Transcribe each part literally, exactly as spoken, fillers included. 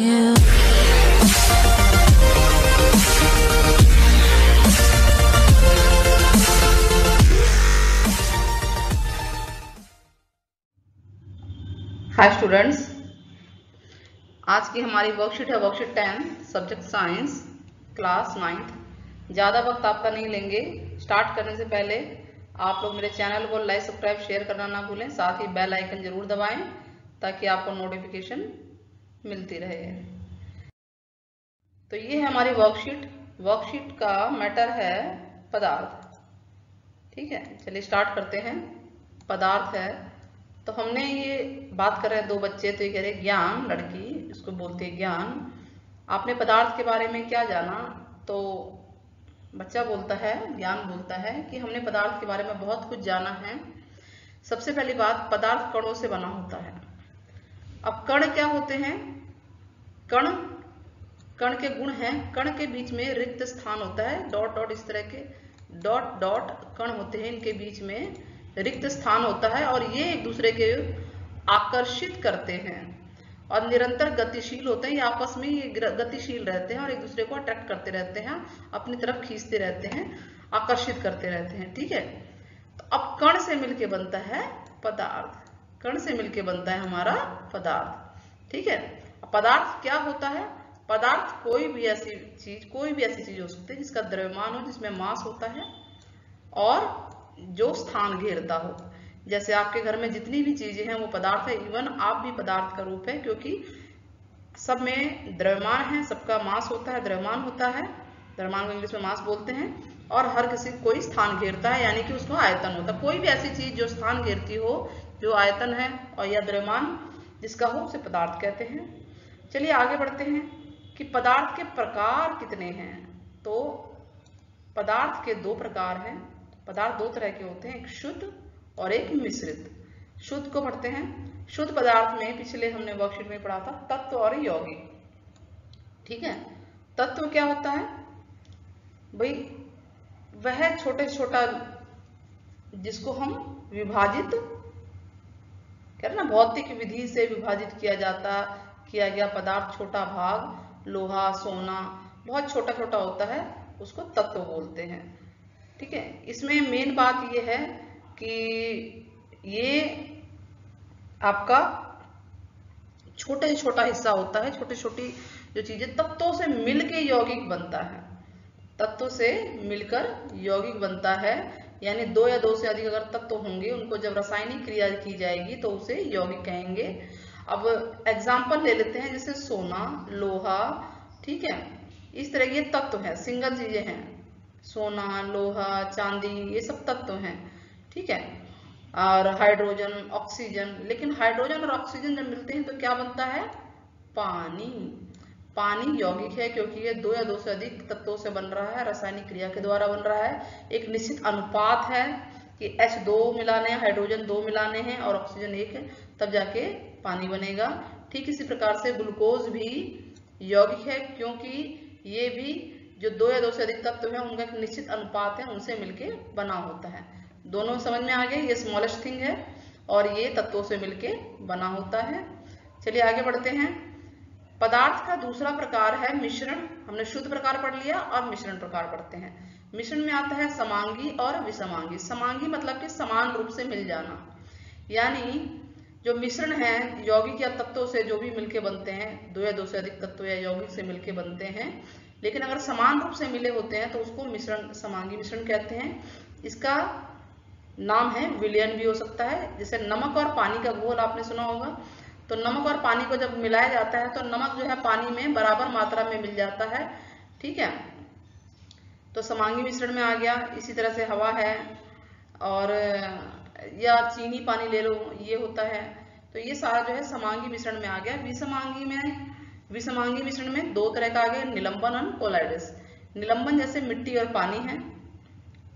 you. Hi students, आज की हमारी वर्कशीट है worksheet ten subject science class ninth. ज़्यादा वक्त आपका नहीं लेंगे। स्टार्ट करने से पहले आप लोग मेरे चैनल को लाइक सब्सक्राइब शेयर करना ना भूलें, साथ ही बेल आइकन जरूर दबाएं ताकि आपको नोटिफिकेशन मिलती रहे। तो ये है हमारी वर्कशीट। वर्कशीट का मैटर है पदार्थ। ठीक है, चलिए स्टार्ट करते हैं। पदार्थ है तो हमने ये बात कर रहे हैं दो बच्चे, तो ये कह रहे ज्ञान, लड़की इसको बोलते हैं ज्ञान। आपने पदार्थ के बारे में क्या जाना? तो बच्चा बोलता है, ज्ञान बोलता है कि हमने पदार्थ के बारे में बहुत कुछ जाना है। सबसे पहली बात, पदार्थ कणों से बना होता है। अब कण क्या होते हैं? कण कण के गुण हैं। कण के बीच में रिक्त स्थान होता है, डॉट डॉट इस तरह के डॉट डॉट कण होते हैं, इनके बीच में रिक्त स्थान होता है और ये एक दूसरे के आकर्षित करते हैं और निरंतर गतिशील होते हैं। ये आपस में ये गतिशील रहते हैं और एक दूसरे को अट्रैक्ट करते रहते हैं, अपनी तरफ खींचते रहते हैं, आकर्षित करते रहते हैं। ठीक है, तो अब कण से मिलके बनता है पदार्थ। कण से मिलके बनता है हमारा पदार्थ। ठीक है, पदार्थ क्या होता है? पदार्थ कोई भी ऐसी चीज कोई भी ऐसी चीज हो सकती है जिसका द्रव्यमान हो, जिसमें मास होता है और जो स्थान घेरता हो। जैसे आपके घर में जितनी भी चीजें हैं वो पदार्थ है। इवन आप भी पदार्थ का रूप है, क्योंकि सब में द्रव्यमान है, सबका मास होता है, द्रव्यमान होता है। द्रव्यमान को इंग्लिश में मास बोलते हैं। और हर किसी कोई स्थान घेरता है, यानी कि उसको आयतन होता है। कोई भी ऐसी चीज जो स्थान घेरती हो, जो आयतन है और या द्रव्यमान जिसका हो, उसे पदार्थ कहते हैं। चलिए आगे बढ़ते हैं कि पदार्थ के प्रकार कितने हैं। तो पदार्थ के दो प्रकार हैं। पदार्थ दो तरह के होते हैं, एक शुद्ध और एक मिश्रित। शुद्ध को पढ़ते हैं। शुद्ध पदार्थ में पिछले हमने वर्कशीट में पढ़ा था तत्व और यौगिक। ठीक है, तत्व क्या होता है? भाई वह छोटे छोटा जिसको हम विभाजित कह रहे ना, भौतिक विधि से विभाजित किया जाता किया गया पदार्थ, छोटा भाग, लोहा, सोना, बहुत छोटा छोटा होता है, उसको तत्व बोलते हैं। ठीक है, इसमें मेन बात यह है कि ये आपका छोटे छोटा हिस्सा होता है, छोटी छोटी जो चीजें तत्वों से मिलकर यौगिक बनता है। तत्वों से मिलकर यौगिक बनता है, यानी दो या दो से अधिक अगर तत्व होंगे, उनको जब रासायनिक क्रिया की जाएगी तो उसे यौगिक कहेंगे। अब एग्जाम्पल ले लेते हैं, जैसे सोना, लोहा। ठीक है, इस तरह ये तत्व है, सिंगल चीजें हैं। सोना, लोहा, चांदी, ये सब तत्व हैं। ठीक है, और हाइड्रोजन, ऑक्सीजन। लेकिन हाइड्रोजन और ऑक्सीजन जब मिलते हैं तो क्या बनता है? पानी। पानी यौगिक है, क्योंकि ये दो या दो से अधिक तत्वों से बन रहा है, रासायनिक क्रिया के द्वारा बन रहा है। एक निश्चित अनुपात है कि H टू मिलाने हैं, हाइड्रोजन दो मिलाने हैं और ऑक्सीजन एक है, तब जाके पानी बनेगा। ठीक इसी प्रकार से ग्लूकोज भी यौगिक है, क्योंकि ये भी जो दो या दो से अधिक तत्व हैं, उनका एक निश्चित अनुपात है, उनसे मिलके बना होता है। दोनों समझ में आ गए? ये स्मॉलेस्ट थिंग है और ये तत्वों से मिलके बना होता है। चलिए आगे बढ़ते हैं। पदार्थ का दूसरा प्रकार है मिश्रण। हमने शुद्ध प्रकार पढ़ लिया, अब मिश्रण प्रकार पढ़ते हैं। मिश्रण में आता है समांगी और विषमांगी। समांगी मतलब कि समान रूप से मिल जाना, यानी जो मिश्रण है यौगिक या तत्वों से जो भी मिलके बनते हैं, दो या दो से अधिक तत्व या यौगिक से मिलके बनते हैं, लेकिन अगर समान रूप से मिले होते हैं तो उसको मिश्रण, समांगी मिश्रण कहते हैं। इसका नाम है विलयन भी हो सकता है। जैसे नमक और पानी का घोल आपने सुना होगा, तो नमक और पानी को जब मिलाया जाता है तो नमक जो है पानी में बराबर मात्रा में मिल जाता है। ठीक है, तो समांगी मिश्रण में आ गया। इसी तरह से हवा है, और या चीनी पानी ले लो, ये होता है। तो ये सारा जो है समांगी मिश्रण में आ गया। विषमांगी में विषमांगी मिश्रण में दो तरह का आ गया, निलंबन और कोलाइडस। निलंबन जैसे मिट्टी और पानी है।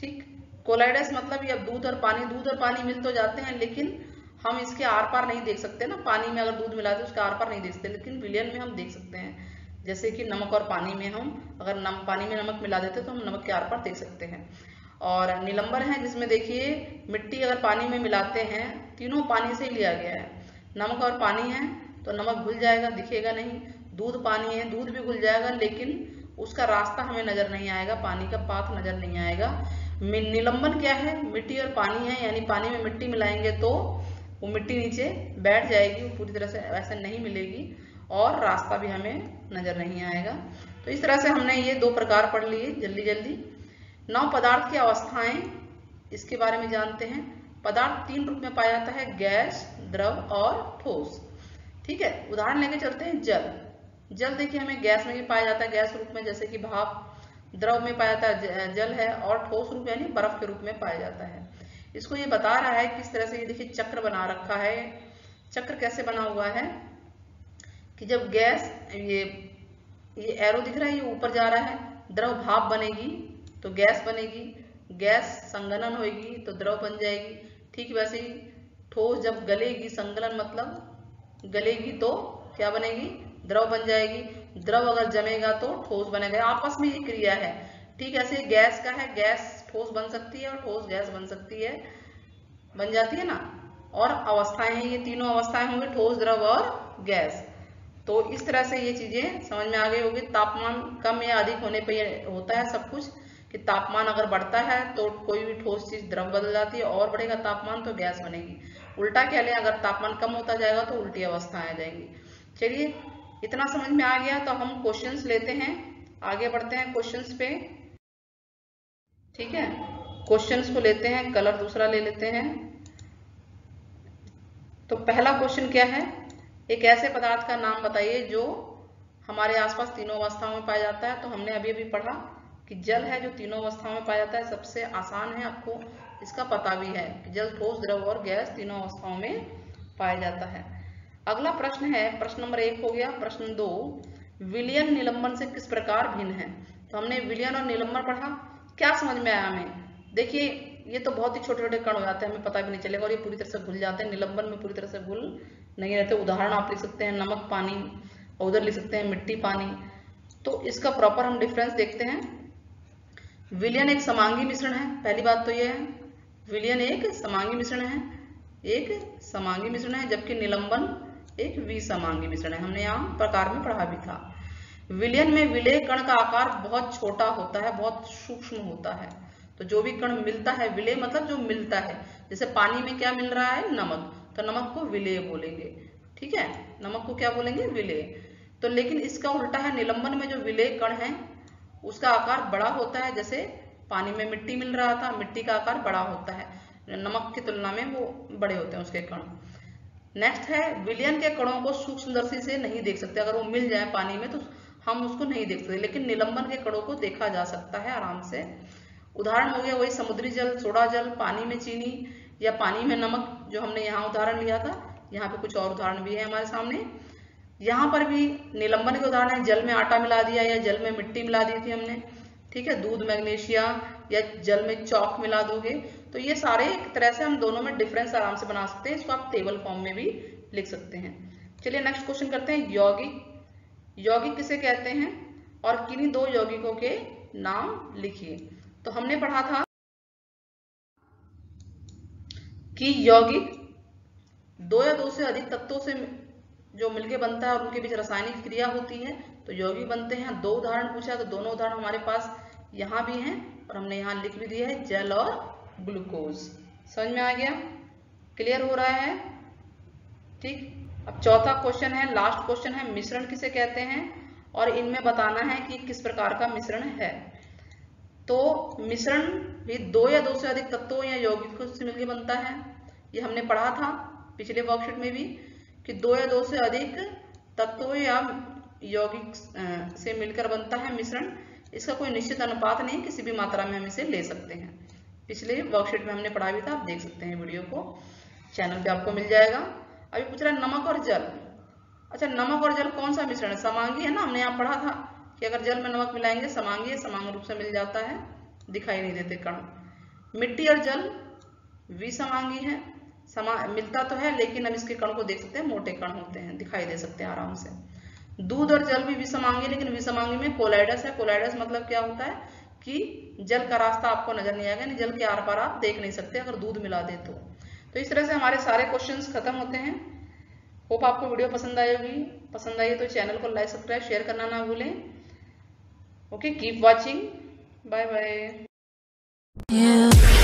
ठीक, कोलाइडस मतलब ये दूध और पानी। दूध और पानी मिल तो जाते हैं, लेकिन हम इसके आर पार नहीं देख सकते ना। पानी में अगर दूध मिलाते हैं उसके आर पार नहीं देख सकते, लेकिन विलयन में हम देख सकते हैं। जैसे कि नमक और पानी में हम अगर नम पानी में नमक मिला देते हैं तो हम नमक के आर पार देख सकते हैं। और निलंबन है जिसमें देखिए मिट्टी अगर पानी में मिलाते हैं, तीनों पानी से ही लिया गया है, नमक और पानी है तो नमक घुल जाएगा, दिखेगा नहीं। दूध पानी है, दूध भी घुल जाएगा लेकिन उसका रास्ता हमें नजर नहीं आएगा, पानी का पाथ नजर नहीं आएगा। निलंबन क्या है, मिट्टी और पानी है, यानी पानी में मिट्टी मिलाएंगे तो वो मिट्टी नीचे बैठ जाएगी, वो पूरी तरह से ऐसा नहीं मिलेगी और रास्ता भी हमें नजर नहीं आएगा। तो इस तरह से हमने ये दो प्रकार पढ़ लिए जल्दी जल्दी। नौ पदार्थ की अवस्थाएं, इसके बारे में जानते हैं। पदार्थ तीन रूप में पाया जाता है, गैस, द्रव और ठोस। ठीक है, उदाहरण लेके चलते हैं जल। जल देखिए हमें गैस में भी पाया जाता है, गैस रूप में, जैसे कि भाप। द्रव में पाया जाता है जल है, और ठोस रूप यानी बर्फ के रूप में पाया जाता है। इसको ये बता रहा है किस तरह से, ये देखिए चक्र बना रखा है। चक्र कैसे बना हुआ है कि जब गैस, ये ये एरो दिख रहा है, ये ऊपर जा रहा है, द्रव भाप बनेगी तो गैस बनेगी, गैस संघनन होगी तो द्रव बन जाएगी। ठीक वैसे ही ठोस जब गलेगी, संघनन मतलब गलेगी तो क्या बनेगी, द्रव बन जाएगी। द्रव अगर जमेगा तो ठोस बनेगा, आपस में ये क्रिया है। ठीक ऐसे गैस का है, गैस ठोस बन सकती है और ठोस गैस बन सकती है, बन जाती है ना। और अवस्थाएं हैं, ये तीनों अवस्थाएं होंगी, ठोस, द्रव और गैस। तो इस तरह से ये चीजें समझ में आ गई होगी। तापमान कम या अधिक होने पे ये होता है सब कुछ, कि तापमान अगर बढ़ता है तो कोई भी ठोस चीज द्रव बदल जाती है, और बढ़ेगा तापमान तो गैस बनेगी। उल्टा क्या लें, अगर तापमान कम होता जाएगा तो उल्टी अवस्था आ जाएंगी। चलिए इतना समझ में आ गया, तो हम क्वेश्चंस लेते हैं, आगे बढ़ते हैं क्वेश्चंस पे। ठीक है, क्वेश्चंस को लेते हैं, कलर दूसरा ले लेते हैं। तो पहला क्वेश्चन क्या है, एक ऐसे पदार्थ का नाम बताइए जो हमारे आसपास तीनों अवस्थाओं में पाया जाता है। तो हमने अभी अभी पढ़ा कि जल है जो तीनों अवस्थाओं में पाया जाता है, सबसे आसान है, आपको इसका पता भी है कि जल, ठोस, द्रव और गैस तीनों अवस्थाओं में पाया जाता है। अगला प्रश्न है, प्रश्न नंबर एक हो गया। प्रश्न दो, विलयन निलंबन से किस प्रकार भिन्न है। तो हमने विलयन और निलंबन पढ़ा, क्या समझ में आया हमें, देखिए ये तो बहुत ही छोटे छोटे कण हो जाते हैं, हमें पता भी नहीं चलेगा, और ये पूरी तरह से घुल जाते हैं। निलंबन में पूरी तरह से घुल नहीं रहते। उदाहरण आप लिख सकते हैं नमक पानी, और उधर लिख सकते हैं मिट्टी पानी। तो इसका प्रॉपर हम डिफरेंस देखते हैं। विलयन एक समांगी मिश्रण है, पहली बात तो ये है, विलयन एक समांगी मिश्रण है, एक समांगी मिश्रण है, जबकि निलंबन एक विसमांगी मिश्रण है, हमने यहाँ प्रकार में पढ़ा भी था। विलयन में विलेय कण का आकार बहुत छोटा होता है, बहुत सूक्ष्म होता है, तो जो भी कण मिलता है, विलेय मतलब जो मिलता है, जैसे पानी में क्या मिल रहा है, नमक, तो नमक को विलेय बोलेंगे। ठीक है, नमक को क्या बोलेंगे, विलेय। तो लेकिन इसका उल्टा है, निलंबन में जो विलेय कण है उसका आकार बड़ा होता है, जैसे पानी में मिट्टी मिल रहा था, मिट्टी का आकार बड़ा होता है, नमक की तुलना में वो बड़े होते हैं उसके कण। नेक्स्ट है, विलयन के कणों को सूक्ष्मदर्शी से नहीं देख सकते, अगर वो मिल जाए पानी में तो हम उसको नहीं देख सकते, लेकिन निलंबन के कणों को देखा जा सकता है आराम से। उदाहरण हो गया वही समुद्री जल, सोडा जल, पानी में चीनी या पानी में नमक, जो हमने यहाँ उदाहरण लिया था। यहाँ पे कुछ और उदाहरण भी है हमारे सामने। यहाँ पर भी निलंबन के उदाहरण है, जल में आटा मिला दिया या जल में मिट्टी मिला दी थी हमने। ठीक है, दूध, मैग्नीशिया या जल में चौक मिला दोगे। तो ये सारे एक तरह से हम दोनों में डिफरेंस आराम से बना सकते हैं, इसको आप टेबल फॉर्म में भी लिख सकते हैं। चलिए नेक्स्ट क्वेश्चन करते हैं, यौगिक। यौगिक किसे कहते हैं और किन्हीं दो यौगिकों के नाम लिखिए। तो हमने पढ़ा था कि यौगिक दो या दो से अधिक तत्वों से जो मिलके बनता है और उनके बीच रासायनिक क्रिया होती है तो यौगिक बनते हैं। दो उदाहरण पूछा है तो दोनों उदाहरण हमारे पास यहाँ भी हैं और हमने यहाँ लिख भी दिया है, जल और ग्लूकोज। समझ में आ गया, क्लियर हो रहा है। ठीक, अब चौथा क्वेश्चन है, लास्ट क्वेश्चन है, मिश्रण किसे कहते हैं और इनमें बताना है कि किस प्रकार का मिश्रण है। तो मिश्रण भी दो या दो से अधिक तत्वों या यौगिकों से मिलकर बनता है, ये हमने पढ़ा था पिछले वर्कशीट में भी, कि दो या दो से अधिक तत्वों या यौगिक से मिलकर बनता है मिश्रण। इसका कोई निश्चित अनुपात नहीं, किसी भी मात्रा में हम इसे ले सकते हैं, पिछले वर्कशीट में हमने पढ़ा भी था, आप देख सकते हैं वीडियो को, चैनल पे आपको मिल जाएगा। अभी पूछ रहा है नमक और जल। अच्छा, नमक और जल कौन सा मिश्रण है, समांगी है ना, हमने यहाँ पढ़ा था कि अगर जल में नमक मिलाएंगे समांगी है, समांग रूप से मिल जाता है, दिखाई नहीं देते कण। मिट्टी और जल विसमांगी है, समा मिलता तो है लेकिन हम इसके कण को देख सकते हैं, मोटे कण होते हैं, दिखाई दे सकते हैं आराम से। दूध और जल भी विसमांगी, लेकिन विसमांगी में कोलाइडस है। कोलाइडस मतलब क्या होता है कि जल का रास्ता आपको नजर नहीं आएगा, यानी जल के आर पार आप देख नहीं सकते अगर दूध मिला दे तो। तो इस तरह से हमारे सारे क्वेश्चंस खत्म होते हैं। होप आपको वीडियो पसंद आई होगी। पसंद आई तो चैनल को लाइक सब्सक्राइब शेयर करना ना भूलें। Okay, keep watching, bye bye.